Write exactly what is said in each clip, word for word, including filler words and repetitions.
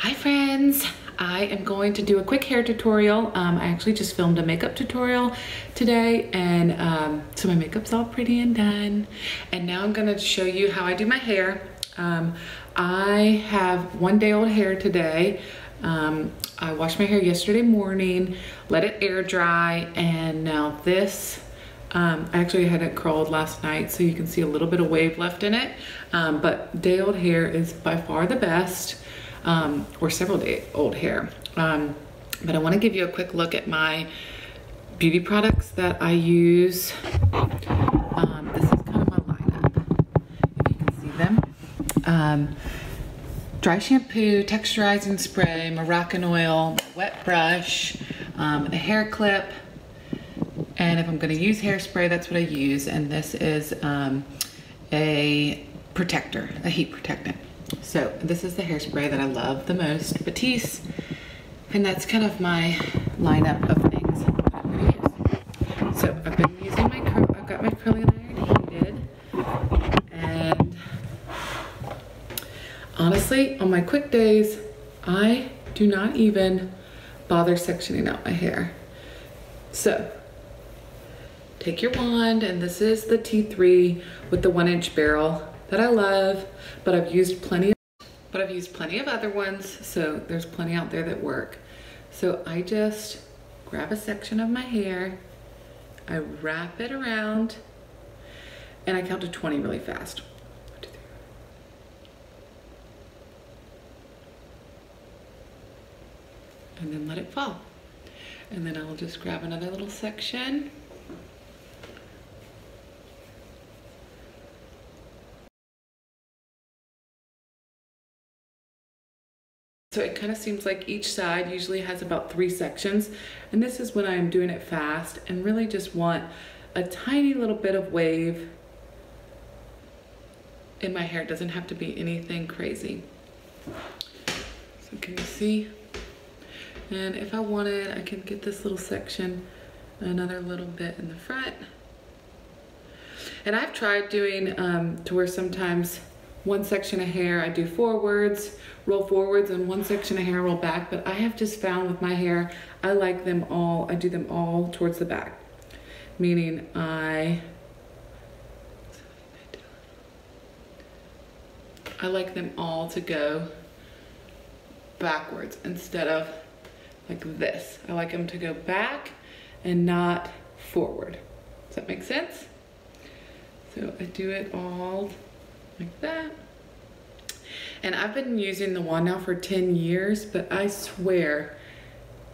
Hi friends, I am going to do a quick hair tutorial. Um, I actually just filmed a makeup tutorial today, and um, so my makeup's all pretty and done. And now I'm gonna show you how I do my hair. Um, I have one day old hair today. Um, I washed my hair yesterday morning, let it air dry, and now this, um, I actually had it curled last night, so you can see a little bit of wave left in it. Um, but day old hair is by far the best. Um, or several day old hair. Um, but I wanna give you a quick look at my beauty products that I use. Um, this is kind of my lineup, if you can see them. Um, dry shampoo, texturizing spray, Moroccan oil, wet brush, um, a hair clip, and if I'm gonna use hairspray, that's what I use. And this is um, a protector, a heat protectant. So this is the hairspray that I love the most, Batiste, and that's kind of my lineup of things that I'm going to use. So I've been using my curl, I've got my curling iron heated, and honestly, on my quick days, I do not even bother sectioning out my hair. So take your wand, and this is the T three with the one inch barrel that I love, but I've used plenty of, but I've used plenty of other ones, so there's plenty out there that work. So I just grab a section of my hair, I wrap it around, and I count to twenty really fast. One, two, three. And then let it fall. And then I'll just grab another little section. So it kind of seems like each side usually has about three sections, and this is when I'm doing it fast and really just want a tiny little bit of wave in my hair. It doesn't have to be anything crazy. So can you see? And if I wanted, I can get this little section, another little bit in the front. And I've tried doing um, to where sometimes one section of hair I do forwards, roll forwards, and one section of hair roll back, but I have just found with my hair, I like them all, I do them all towards the back. Meaning I, I like them all to go backwards instead of like this. I like them to go back and not forward. Does that make sense? So I do it all like that. And I've been using the wand now for ten years, but I swear,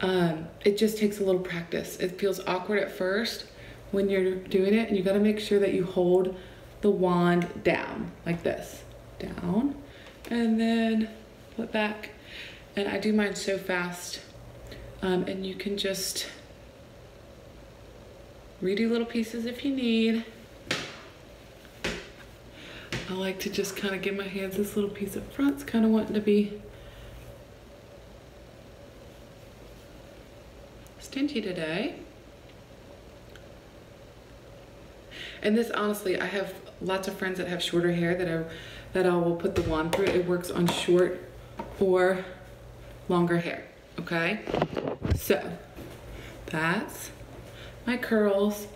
um, it just takes a little practice. It feels awkward at first when you're doing it, and you gotta make sure that you hold the wand down, like this, down, and then flip back. And I do mine so fast, um, and you can just redo little pieces if you need. I like to just kind of give my hands this little piece up front. It's kind of wanting to be stingy today. And this, honestly, I have lots of friends that have shorter hair that I, that I will put the wand through. It works on short or longer hair, okay? So that's my curls.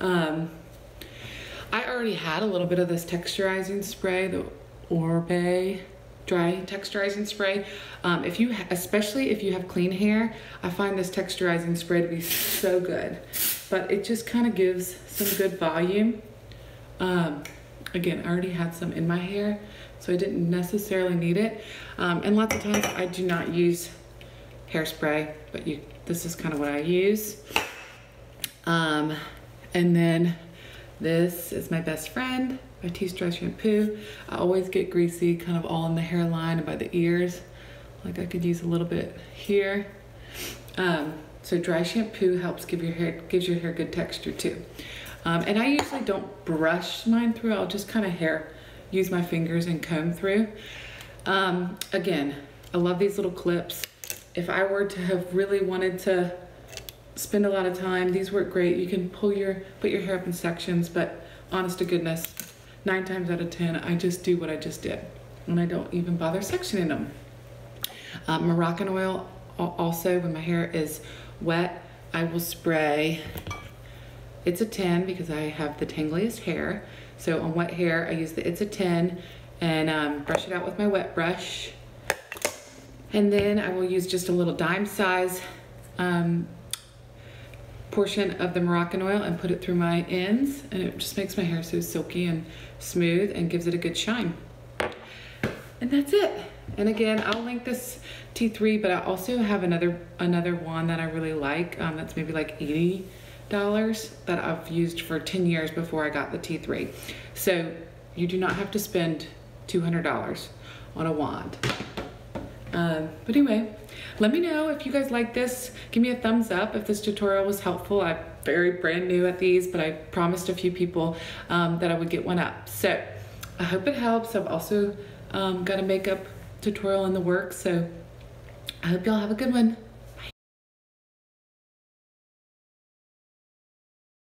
Um, I already had a little bit of this texturizing spray, the Oribe Dry Texturizing Spray. Um, if you, especially if you have clean hair, I find this texturizing spray to be so good. But it just kind of gives some good volume. Um, again, I already had some in my hair, so I didn't necessarily need it. Um, and lots of times I do not use hairspray, but you, this is kind of what I use. Um, and then this is my best friend, Batiste Dry Shampoo. I always get greasy, kind of all in the hairline and by the ears. Like I could use a little bit here. Um, so dry shampoo helps give your hair, gives your hair good texture too. Um, and I usually don't brush mine through. I'll just kind of hair, use my fingers and comb through. Um, again, I love these little clips. If I were to have really wanted to spend a lot of time, these work great. You can pull your, put your hair up in sections, but honest to goodness, nine times out of ten, I just do what I just did, and I don't even bother sectioning them. Um, Moroccan oil, also when my hair is wet, I will spray It's a ten because I have the tangliest hair. So on wet hair, I use the It's a ten and um, brush it out with my wet brush. And then I will use just a little dime size um, portion of the Moroccan oil and put it through my ends, and it just makes my hair so silky and smooth and gives it a good shine. And that's it. And again, I'll link this T three, but I also have another another one that I really like, um, that's maybe like eighty dollars that I've used for ten years before I got the T three. So you do not have to spend two hundred dollars on a wand. Um, but anyway, let me know if you guys like this. Give me a thumbs up if this tutorial was helpful. I'm very brand new at these, but I promised a few people um, that I would get one up. So I hope it helps. I've also um, got a makeup tutorial in the works, so I hope y'all have a good one.